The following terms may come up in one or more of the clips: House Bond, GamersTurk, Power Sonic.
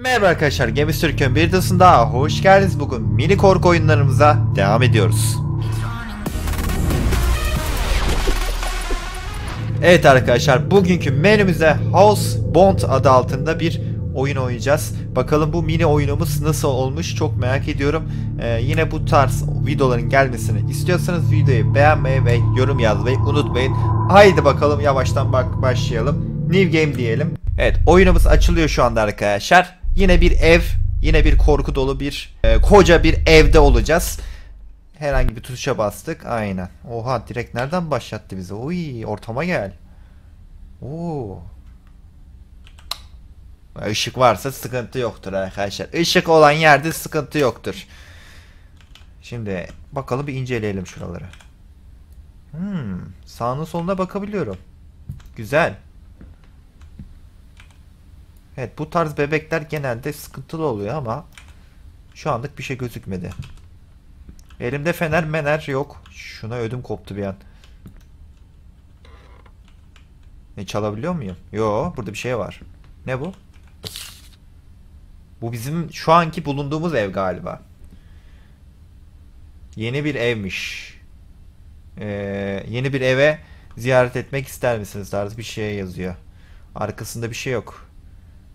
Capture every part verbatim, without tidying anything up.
Merhaba arkadaşlar, GamersTurk'ün bir videosuna daha hoş geldiniz. Bugün mini korku oyunlarımıza devam ediyoruz. Evet arkadaşlar, bugünkü menümüzde House Bond adı altında bir oyun oynayacağız. Bakalım bu mini oyunumuz nasıl olmuş, çok merak ediyorum. Ee, yine bu tarz videoların gelmesini istiyorsanız videoyu beğenmeyi ve yorum yazmayı unutmayın. Haydi bakalım, yavaştan bak başlayalım. New game diyelim. Evet, oyunumuz açılıyor şu anda arkadaşlar. Yine bir ev, yine bir korku dolu bir e, koca bir evde olacağız. Herhangi bir tuşa bastık, aynen. Oha, direkt nereden başlattı bizi? Oy, ortama gel. Oo. Işık varsa sıkıntı yoktur arkadaşlar. Işık olan yerde sıkıntı yoktur. Şimdi bakalım, bir inceleyelim şuraları. Hmm, sağına soluna bakabiliyorum. Güzel. Evet, bu tarz bebekler genelde sıkıntılı oluyor ama şu anlık bir şey gözükmedi. Elimde fener mener yok. Şuna ödüm koptu bir an. Ne, çalabiliyor muyum? Yo, burada bir şey var. Ne bu? Bu bizim şu anki bulunduğumuz ev galiba. Yeni bir evmiş. Ee, yeni bir eve ziyaret etmek ister misiniz tarzı bir şey yazıyor. Arkasında bir şey yok.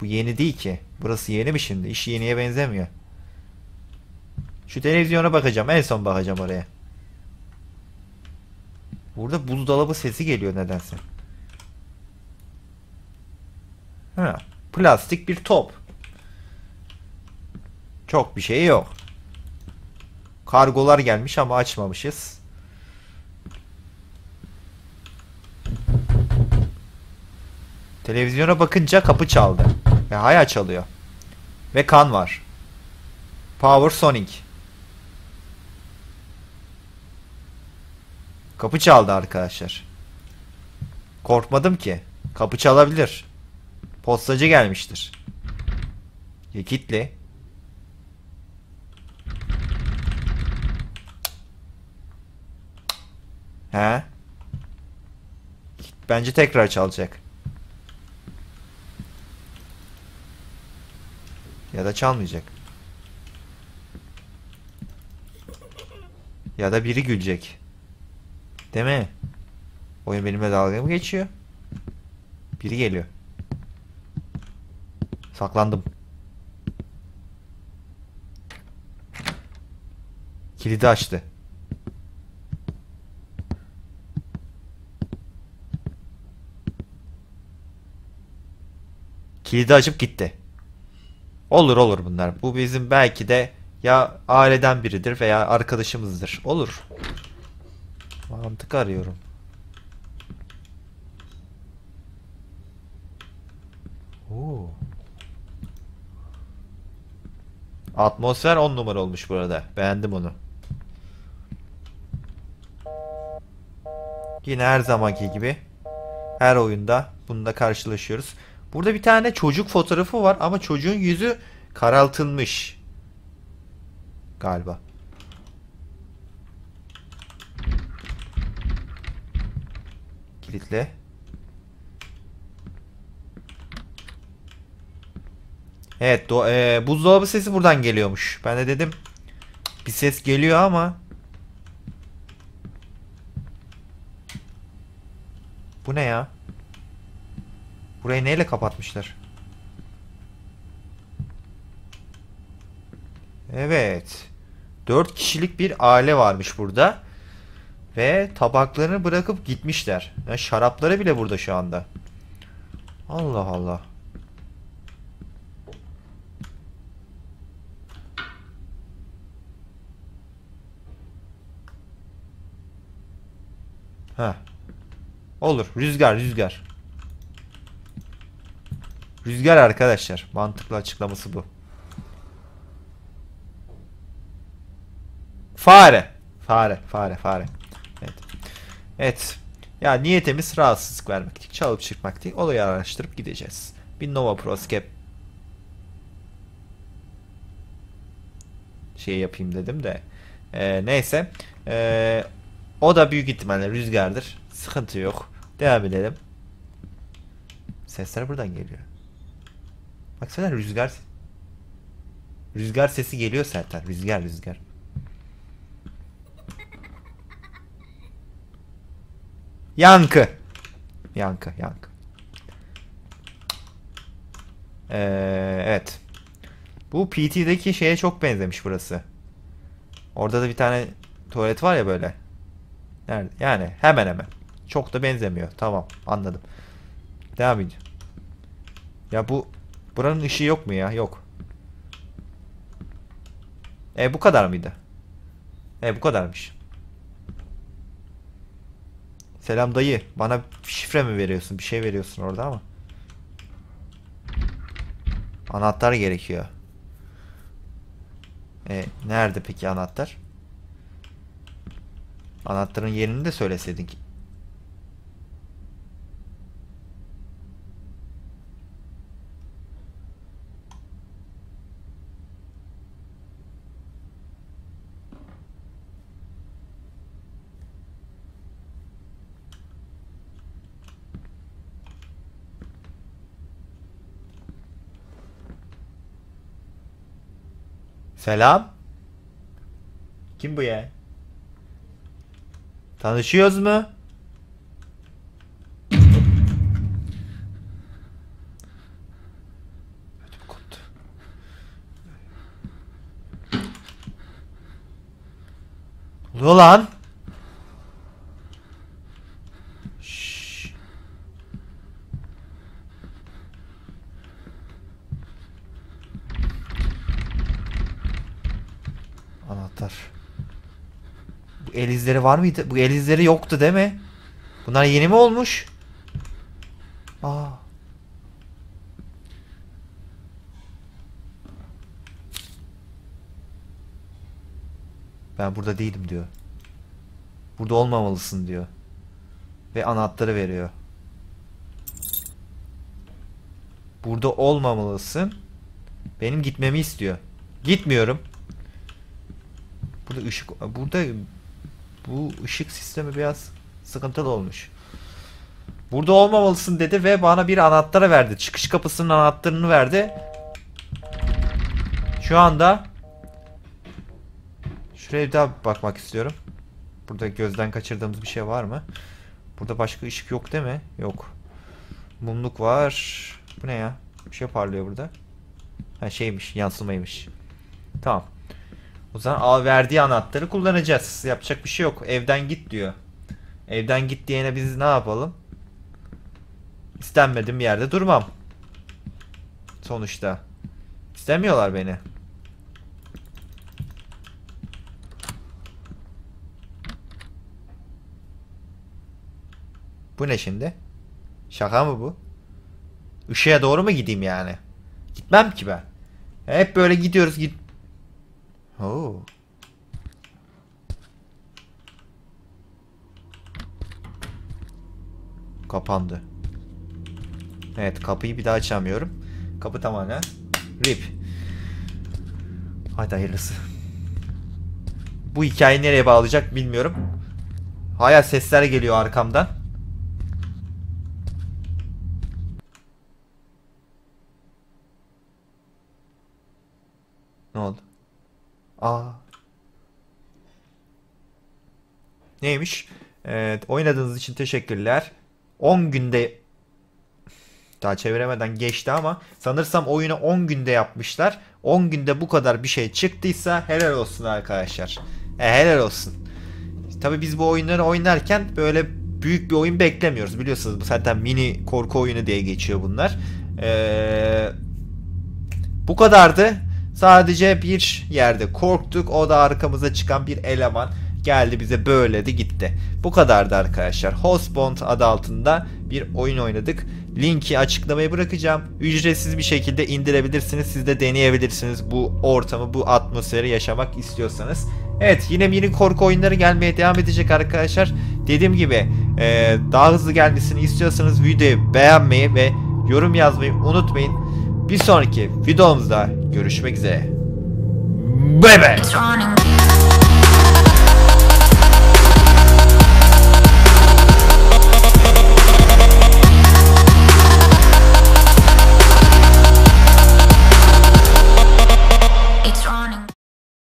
Bu yeni değil ki. Burası yeni mi şimdi? İş yeniye benzemiyor. Şu televizyona bakacağım. En son bakacağım oraya. Burada buzdolabı sesi geliyor nedense. Ha, plastik bir top. Çok bir şey yok. Kargolar gelmiş ama açmamışız. Televizyona bakınca kapı çaldı. Ve hala çalıyor. Ve kan var. Power Sonic. Kapı çaldı arkadaşlar. Korkmadım ki. Kapı çalabilir. Postacı gelmiştir. Kilitli. He? Bence tekrar çalacak. Ya da çalmayacak. Ya da biri gülecek. Değil mi? Oyun benimle dalga mı geçiyor? Biri geliyor. Saklandım. Kilidi açtı. Kilidi açıp gitti. Olur olur bunlar. Bu bizim belki de ya aileden biridir veya arkadaşımızdır. Olur. Mantık arıyorum. Oo. Atmosfer on numara olmuş burada. Beğendim onu. Yine her zamanki gibi her oyunda bununla karşılaşıyoruz. Burada bir tane çocuk fotoğrafı var ama çocuğun yüzü karaltılmış. Galiba. Kilitle. Evet, do e, buzdolabı sesi buradan geliyormuş. Ben de dedim bir ses geliyor ama bu ne ya? Burayı neyle kapatmışlar? Evet. dört kişilik bir aile varmış burada. Ve tabaklarını bırakıp gitmişler. Yani şarapları bile burada şu anda. Allah Allah. Heh. Olur. Rüzgar, rüzgar. Rüzgar arkadaşlar. Mantıklı açıklaması bu. Fare. Fare. Fare. Fare. Evet. Evet. Ya niyetimiz rahatsızlık vermek değil. Çalıp çıkmak değil. Olayı araştırıp gideceğiz. Bir Nova Proscape şey yapayım dedim de. Ee, neyse. Ee, o da büyük ihtimalle rüzgardır. Sıkıntı yok. Devam edelim. Sesler buradan geliyor. Baksana, rüzgar Rüzgar sesi geliyor zaten. Rüzgar rüzgar. Yankı. Yankı yankı. Ee, evet. Bu P T'deki şeye çok benzemiş burası. Orada da bir tane tuvalet var ya böyle. Nerede? Yani hemen hemen. Çok da benzemiyor. Tamam, anladım. Devam edeceğim. Ya bu buranın ışığı yok mu ya? Yok. E bu kadar mıydı? E bu kadarmış. Selam dayı. Bana şifre mi veriyorsun? Bir şey veriyorsun orada ama. Anahtar gerekiyor. E nerede peki anahtar? Anahtarın yerini de söyleseydin ki. Selam. Kim bu ya? Tanışıyoruz mu? Ne oluyor lan? Şşş. Anahtar. Bu el izleri var mıydı? Bu el izleri yoktu değil mi? Bunlar yeni mi olmuş? Aa. Ben burada değilim diyor. Burada olmamalısın diyor. Ve anahtarı veriyor. Burada olmamalısın. Benim gitmemi istiyor. Gitmiyorum. Burada ışık... Burada... Bu ışık sistemi biraz sıkıntılı olmuş. Burada olmamalısın dedi ve bana bir anahtarı verdi. Çıkış kapısının anahtarını verdi. Şu anda... Şuraya bir daha bakmak istiyorum. Burada gözden kaçırdığımız bir şey var mı? Burada başka ışık yok değil mi? Yok. Mumluk var. Bu ne ya? Bir şey parlıyor burada. Ha şeymiş, yansımaymış. Tamam. O zaman verdiği anahtarı kullanacağız. Yapacak bir şey yok. Evden git diyor. Evden git diyene biz ne yapalım? İstenmedim bir yerde durmam. Sonuçta. İstemiyorlar beni. Bu ne şimdi? Şaka mı bu? Işığa doğru mu gideyim yani? Gitmem ki ben. Hep böyle gidiyoruz git. Oo. Kapandı. Evet, kapıyı bir daha açamıyorum. Kapı tamamen rip. Haydi hayırlısı. Bu hikayeyi nereye bağlayacak bilmiyorum. Hala sesler geliyor arkamdan. Ne oldu? Aa. Neymiş? Evet, oynadığınız için teşekkürler. on günde daha çeviremeden geçti ama sanırsam oyunu on günde yapmışlar. on günde bu kadar bir şey çıktıysa helal olsun arkadaşlar. E, helal olsun. Tabii biz bu oyunları oynarken böyle büyük bir oyun beklemiyoruz. Biliyorsunuz bu zaten mini korku oyunu diye geçiyor bunlar. Ee, bu kadardı. Sadece bir yerde korktuk. O da arkamıza çıkan bir eleman geldi bize böyledi gitti. Bu kadardı arkadaşlar. House Bond adı altında bir oyun oynadık. Linki açıklamaya bırakacağım. Ücretsiz bir şekilde indirebilirsiniz. Siz de deneyebilirsiniz bu ortamı, bu atmosferi yaşamak istiyorsanız. Evet, yine mini korku oyunları gelmeye devam edecek arkadaşlar. Dediğim gibi daha hızlı gelmesini istiyorsanız videoyu beğenmeyi ve yorum yazmayı unutmayın. Bir sonraki videomuzda görüşmek üzere. Bye bye.